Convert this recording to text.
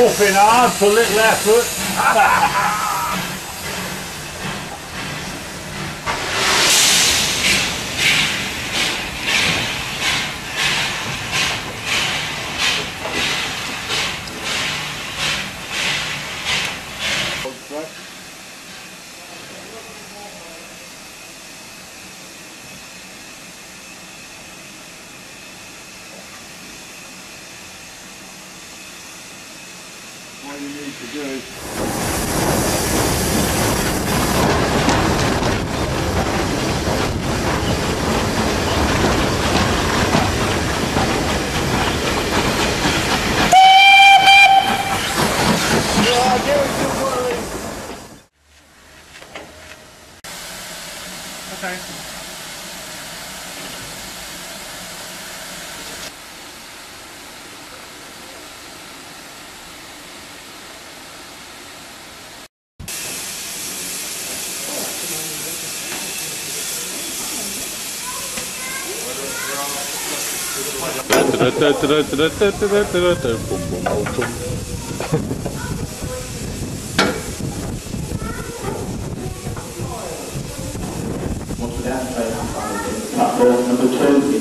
puffing hard to little effort. What you need to do is okay. Once again, number 2.